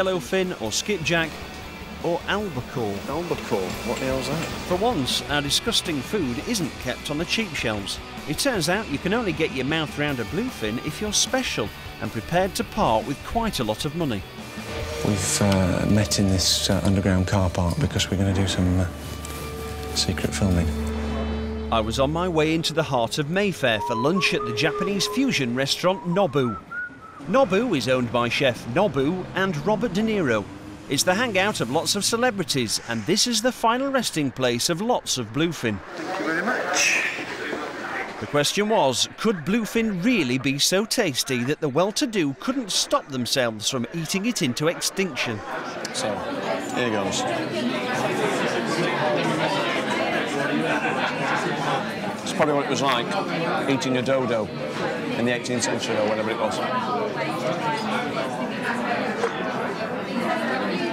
Yellowfin or skipjack or albacore. Albacore? What the hell's that? For once, our disgusting food isn't kept on the cheap shelves. It turns out you can only get your mouth round a bluefin if you're special and prepared to part with quite a lot of money. We've met in this underground car park because we're going to do some secret filming. I was on my way into the heart of Mayfair for lunch at the Japanese fusion restaurant Nobu. Nobu is owned by chef Nobu and Robert De Niro. It's the hangout of lots of celebrities, and this is the final resting place of lots of bluefin. Thank you very much. The question was, could bluefin really be so tasty that the well-to-do couldn't stop themselves from eating it into extinction? So, here goes. It's probably what it was like eating a dodo in the 18th century or whatever it was.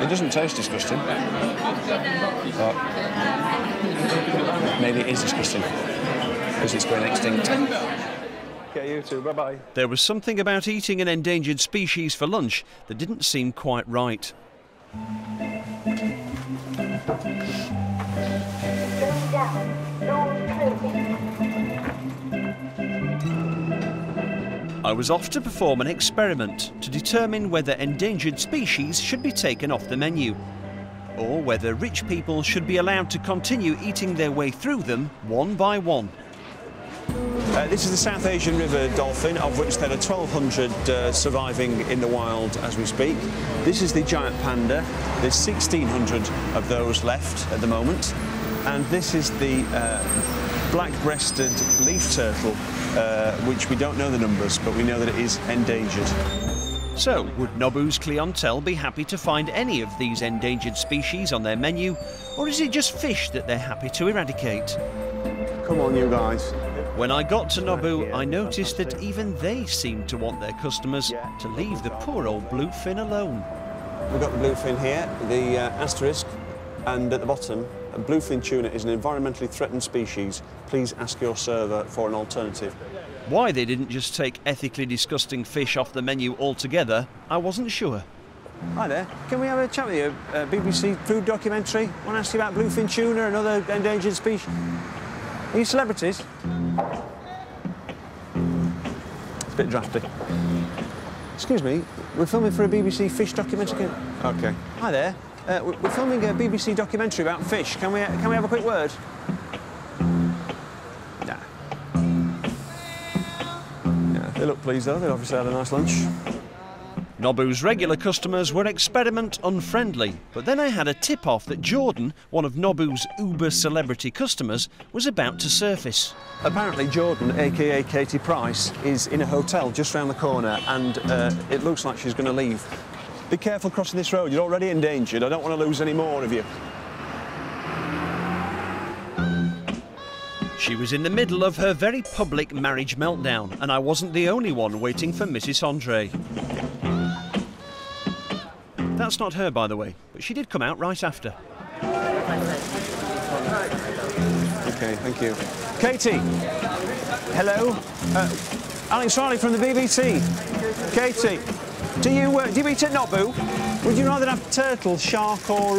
It doesn't taste disgusting, but maybe it is disgusting because it's going extinct. Okay, you too, bye-bye. There was something about eating an endangered species for lunch that didn't seem quite right. I was off to perform an experiment to determine whether endangered species should be taken off the menu, or whether rich people should be allowed to continue eating their way through them one by one. This is the South Asian river dolphin, of which there are 1,200 surviving in the wild as we speak. This is the giant panda. There's 1,600 of those left at the moment. And this is the black-breasted leaf turtle, which we don't know the numbers, but we know that it is endangered. So, would Nobu's clientele be happy to find any of these endangered species on their menu, or is it just fish that they're happy to eradicate? Come on, you guys. When I got to Nobu, I noticed that even they seemed to want their customers to leave the poor old bluefin alone. We've got the bluefin here, the asterisk, and at the bottom, bluefin tuna is an environmentally threatened species. Please ask your server for an alternative. Why they didn't just take ethically disgusting fish off the menu altogether, I wasn't sure. Hi there. Can we have a chat with you? A BBC food documentary? I want to ask you about bluefin tuna and other endangered species. Are you celebrities? It's a bit drafty. Excuse me, we're filming for a BBC fish documentary. OK. Hi there. We're filming a BBC documentary about fish. Can we have a quick word? Nah. Yeah, they look pleased, though. They obviously had a nice lunch. Nobu's regular customers were experiment unfriendly, but then I had a tip-off that Jordan, one of Nobu's uber celebrity customers, was about to surface. Apparently Jordan, a.k.a. Katie Price, is in a hotel just round the corner, and it looks like she's going to leave. Be careful crossing this road, you're already endangered. I don't want to lose any more of you. She was in the middle of her very public marriage meltdown, and I wasn't the only one waiting for Mrs Andre. That's not her, by the way, but she did come out right after. OK, thank you. Katie! Hello? Alex Riley from the BBC. Katie! Do you eat at Nobu? Would you rather have turtle, shark, or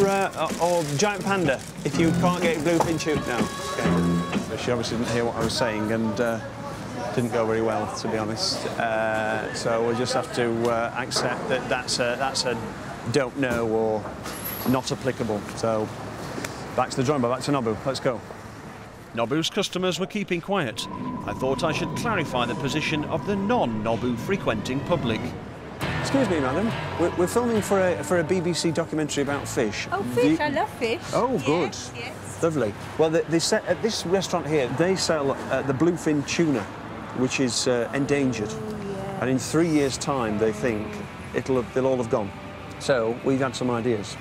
giant panda if you can't get bluefin tuna? No. She obviously didn't hear what I was saying and didn't go very well, to be honest. So we'll just have to accept that that's a don't know or not applicable. So back to the drawing board, back to Nobu. Let's go. Nobu's customers were keeping quiet. I thought I should clarify the position of the non-Nobu frequenting public. Excuse me, madam. We're filming for a BBC documentary about fish. Oh, fish! I love fish. Oh, good. Yes, yes. Lovely. Well, they set, at this restaurant here, they sell the bluefin tuna, which is endangered. Oh, yeah. And in 3 years' time, they think they'll all have gone. So we've had some ideas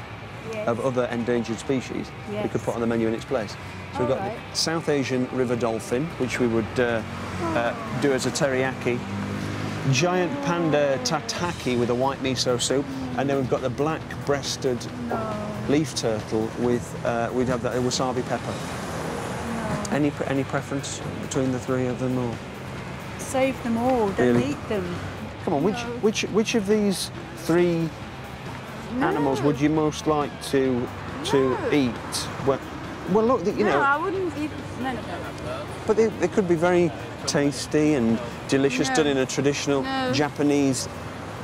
of other endangered species we could put on the menu in its place. So we've got the South Asian river dolphin, which we would do as a teriyaki. Giant panda tataki with a white miso soup, and then we've got the black-breasted leaf turtle with we'd have that wasabi pepper. No. Any preference between the three of them or? Save them all. Don't eat them. Come on, which of these three animals would you most like to eat? Well, look, you know. No, I wouldn't eat none of them. But they could be very tasty and delicious, done in a traditional Japanese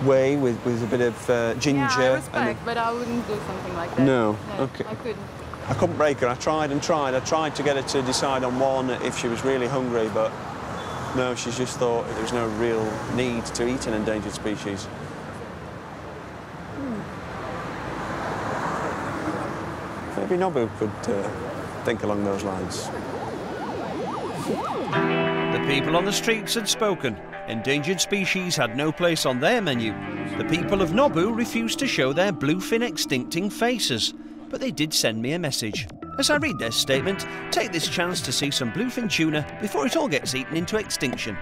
way with a bit of ginger. Yeah, I respect, but I wouldn't do something like that. No, okay. I couldn't. I couldn't break her. I tried and tried. I tried to get her to decide on one if she was really hungry, but no, she's just thought there was no real need to eat an endangered species. Maybe Nobu could think along those lines. The people on the streets had spoken. Endangered species had no place on their menu. The people of Nobu refused to show their bluefin extincting faces, but they did send me a message. As I read their statement, take this chance to see some bluefin tuna before it all gets eaten into extinction.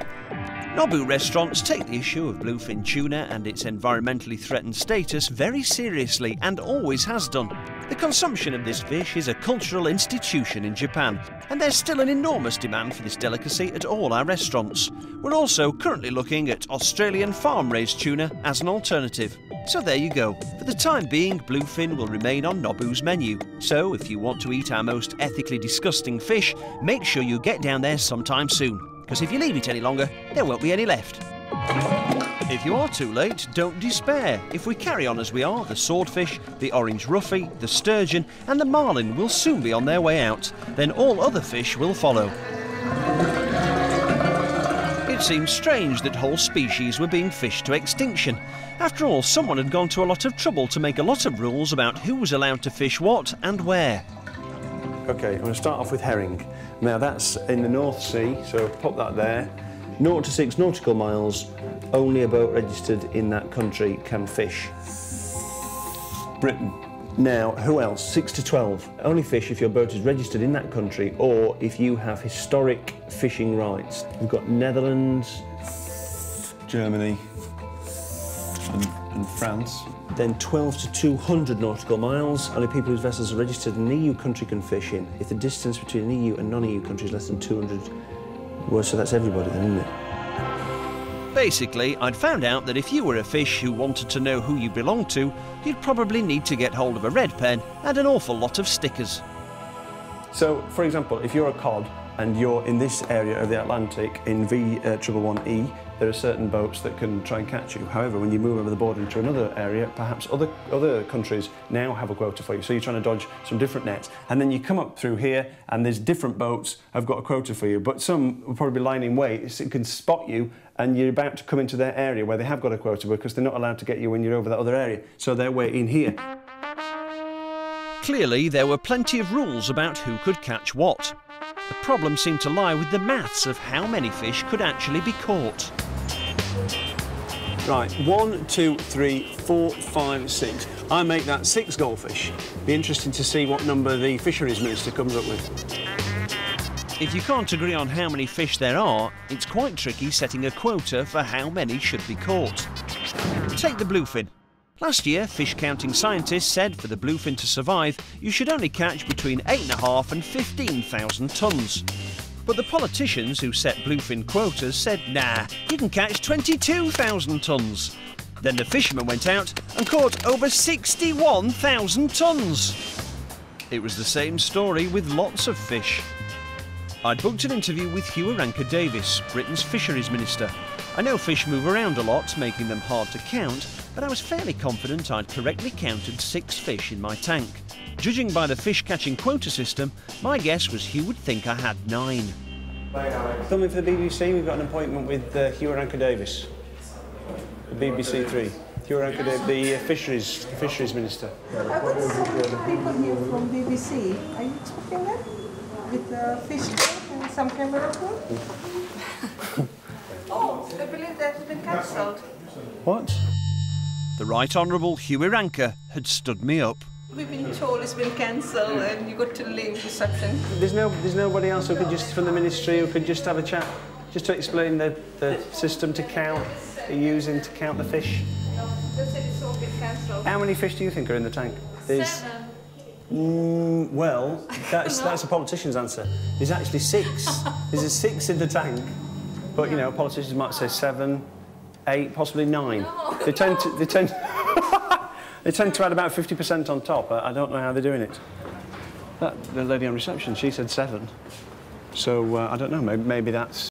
Nobu restaurants take the issue of bluefin tuna and its environmentally threatened status very seriously and always has done. The consumption of this fish is a cultural institution in Japan, and there's still an enormous demand for this delicacy at all our restaurants. We're also currently looking at Australian farm-raised tuna as an alternative. So there you go. For the time being, bluefin will remain on Nobu's menu. So if you want to eat our most ethically disgusting fish, make sure you get down there sometime soon. Because if you leave it any longer, there won't be any left. If you are too late, don't despair. If we carry on as we are, the swordfish, the orange ruffy, the sturgeon and the marlin will soon be on their way out. Then all other fish will follow. It seems strange that whole species were being fished to extinction. After all, someone had gone to a lot of trouble to make a lot of rules about who was allowed to fish what and where. OK, I'm going to start off with herring. Now, that's in the North Sea, so pop that there. 0 to 6 nautical miles, only a boat registered in that country can fish. Britain. Now, who else? 6 to 12. Only fish if your boat is registered in that country or if you have historic fishing rights. We've got Netherlands, Germany and France. Then 12 to 200 nautical miles, only people whose vessels are registered in an EU country can fish in. If the distance between an EU and non-EU country is less than 200, well, so that's everybody then, isn't it? Basically, I'd found out that if you were a fish who wanted to know who you belonged to, you'd probably need to get hold of a red pen and an awful lot of stickers. So, for example, if you're a cod and you're in this area of the Atlantic in V111E, there are certain boats that can try and catch you. However, when you move over the border into another area, perhaps other countries now have a quota for you, so you're trying to dodge some different nets. And then you come up through here, and there's different boats have got a quota for you, but some will probably be lining weights, it can spot you, and you're about to come into their area where they have got a quota because they're not allowed to get you when you're over that other area, so they're waiting here. Clearly, there were plenty of rules about who could catch what. The problem seemed to lie with the maths of how many fish could actually be caught. Right, 1, 2, 3, 4, 5, 6. I make that 6 goldfish. Be interesting to see what number the fisheries minister comes up with. If you can't agree on how many fish there are, it's quite tricky setting a quota for how many should be caught. Take the bluefin. Last year, fish counting scientists said for the bluefin to survive, you should only catch between 8.5 and 15,000 tonnes. But the politicians who set bluefin quotas said, nah, you can catch 22,000 tonnes. Then the fishermen went out and caught over 61,000 tonnes. It was the same story with lots of fish. I'd booked an interview with Huw Irranca-Davies, Britain's fisheries minister. I know fish move around a lot, making them hard to count, but I was fairly confident I'd correctly counted 6 fish in my tank. Judging by the fish-catching quota system, my guess was Huw would think I had 9. Coming for the BBC, we've got an appointment with Huw Irranca-Davies, the BBC 3. Huw Irranca-Davies, the fisheries minister. I got so many people here from BBC. Are you expecting them? With fish tank and some camera crew? Oh, they believe they've been cancelled. What? The Right Honourable Huw Irranca had stood me up. We've been told it's been cancelled and you got to leave reception. There's nobody else who could just, from the ministry, who could just have a chat, just to explain the system to count, they're using to count the fish. No, they said it's all been cancelled. How many fish do you think are in the tank? There's 7. Well, that's a politician's answer. There's actually 6. There's a 6 in the tank. But, you know, politicians might say 7, 8, possibly 9. No, they tend to... They tend to add about 50% on top. I don't know how they're doing it. The lady on reception, she said 7. So I don't know, maybe that's